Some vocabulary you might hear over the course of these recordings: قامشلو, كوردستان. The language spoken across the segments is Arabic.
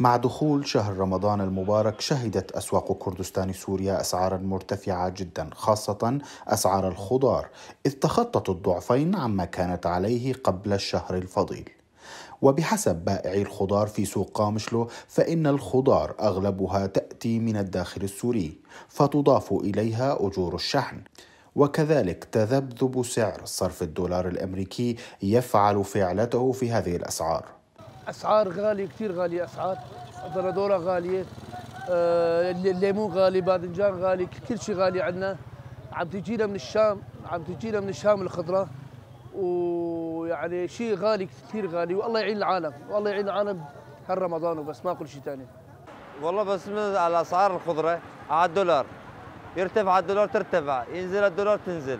مع دخول شهر رمضان المبارك شهدت أسواق كردستان سوريا أسعاراً مرتفعة جداً، خاصة أسعار الخضار، إذ تخطت الضعفين عما كانت عليه قبل الشهر الفضيل. وبحسب بائعي الخضار في سوق قامشلو، فإن الخضار أغلبها تأتي من الداخل السوري، فتضاف إليها أجور الشحن، وكذلك تذبذب سعر صرف الدولار الأمريكي يفعل فعلته في هذه الأسعار. أسعار غالية، كثير غالية، أسعار الدولار غالية، الليمون غالي، باذنجان غالي، كل شيء غالي عندنا. عم تجينا من الشام، الخضراء، ويعني شيء غالي، كثير غالي. والله يعين العالم، هالرمضان وبس، ما كل شيء ثاني والله. بس على أسعار الخضرة، على الدولار يرتفع الدولار ترتفع، ينزل الدولار تنزل.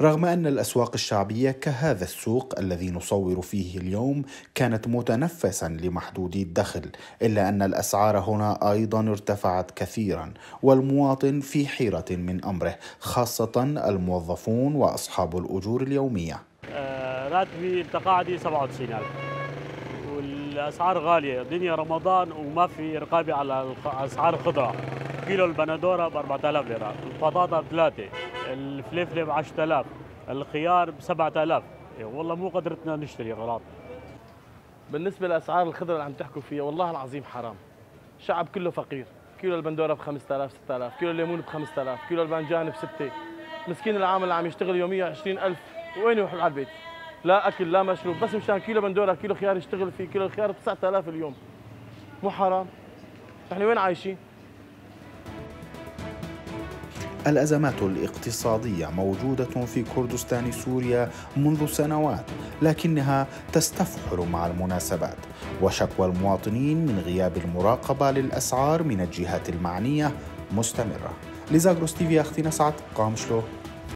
رغم أن الأسواق الشعبية كهذا السوق الذي نصور فيه اليوم كانت متنفساً لمحدودي الدخل، إلا أن الأسعار هنا أيضاً ارتفعت كثيراً، والمواطن في حيرة من أمره، خاصة الموظفون وأصحاب الأجور اليومية. راتبي تقاعدي 97,000، والأسعار غالية، الدنيا رمضان وما في رقابة على أسعار الخضرة. كيلو البندورة ب 4000 ليرة، البطاطا ب 3، الفلفلة ب 10,000، الخيار ب 7000. والله مو قدرتنا نشتري غراض. بالنسبة لأسعار الخضرة اللي عم تحكوا فيها، والله العظيم حرام. الشعب كله فقير، كيلو البندورة ب 5000 6000، كيلو الليمون ب 5000، كيلو البنجان ب 6. مسكين العامل اللي عم يشتغل يوميا 20,000، وين يروح على البيت؟ لا أكل لا مشروب، بس مشان كيلو بندورة كيلو خيار يشتغل فيه، كيلو الخيار ب 9000 اليوم. مو حرام؟ نحن وين عايشين؟ الأزمات الاقتصادية موجودة في كردستان سوريا منذ سنوات، لكنها تستفحل مع المناسبات، وشكوى المواطنين من غياب المراقبة للأسعار من الجهات المعنية مستمرة. لزاغروس تي في، أختي نسعد، قامشلو.